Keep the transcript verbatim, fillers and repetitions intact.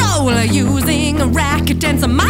soul using a racket and some.